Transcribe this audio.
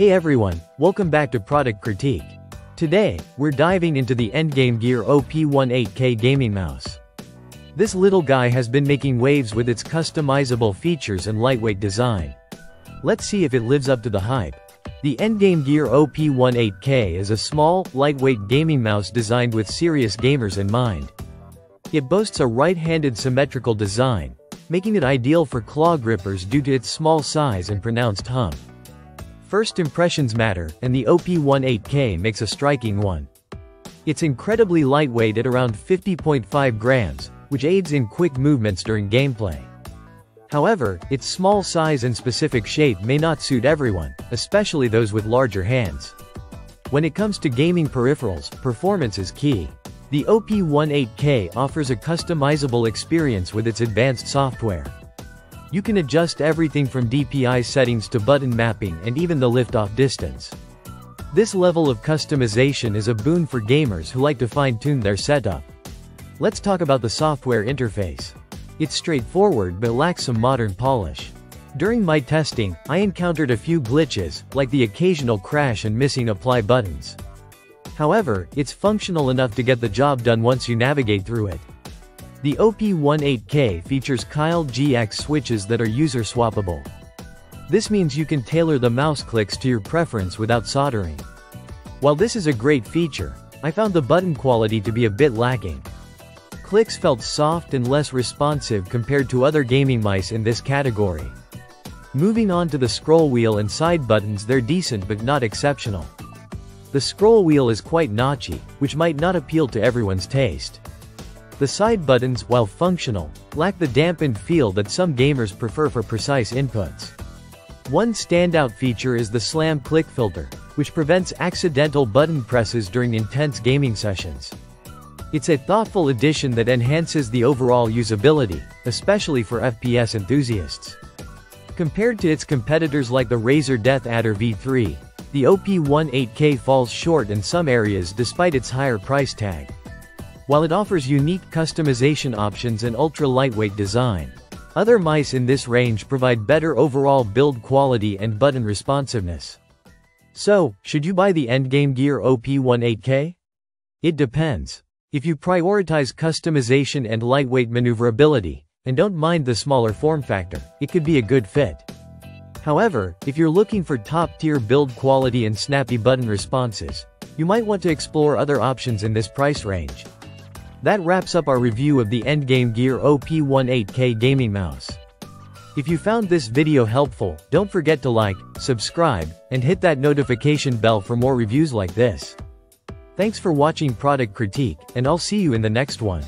Hey everyone, welcome back to Product Critique. Today, we're diving into the Endgame Gear OP1 8K gaming mouse. This little guy has been making waves with its customizable features and lightweight design. Let's see if it lives up to the hype. The Endgame Gear OP1 8K is a small, lightweight gaming mouse designed with serious gamers in mind. It boasts a right-handed symmetrical design, making it ideal for claw grippers due to its small size and pronounced hum. First impressions matter, and the OP1 8K makes a striking one. It's incredibly lightweight at around 50.5 grams, which aids in quick movements during gameplay. However, its small size and specific shape may not suit everyone, especially those with larger hands. When it comes to gaming peripherals, performance is key. The OP1 8K offers a customizable experience with its advanced software. You can adjust everything from DPI settings to button mapping and even the liftoff distance. This level of customization is a boon for gamers who like to fine-tune their setup. Let's talk about the software interface. It's straightforward but lacks some modern polish. During my testing, I encountered a few glitches, like the occasional crash and missing apply buttons. However, it's functional enough to get the job done once you navigate through it. The OP1 8K features Kailh GX switches that are user-swappable. This means you can tailor the mouse clicks to your preference without soldering. While this is a great feature, I found the button quality to be a bit lacking. Clicks felt soft and less responsive compared to other gaming mice in this category. Moving on to the scroll wheel and side buttons, they're decent but not exceptional. The scroll wheel is quite notchy, which might not appeal to everyone's taste. The side buttons, while functional, lack the dampened feel that some gamers prefer for precise inputs. One standout feature is the slam click filter, which prevents accidental button presses during intense gaming sessions. It's a thoughtful addition that enhances the overall usability, especially for FPS enthusiasts. Compared to its competitors like the Razer DeathAdder V3, the OP1 8K falls short in some areas despite its higher price tag. While it offers unique customization options and ultra-lightweight design, other mice in this range provide better overall build quality and button responsiveness. So, should you buy the Endgame Gear OP1 8K? It depends. If you prioritize customization and lightweight maneuverability, and don't mind the smaller form factor, it could be a good fit. However, if you're looking for top-tier build quality and snappy button responses, you might want to explore other options in this price range. That wraps up our review of the Endgame Gear OP1 8K gaming mouse. If you found this video helpful, don't forget to like, subscribe, and hit that notification bell for more reviews like this. Thanks for watching Product Critique, and I'll see you in the next one.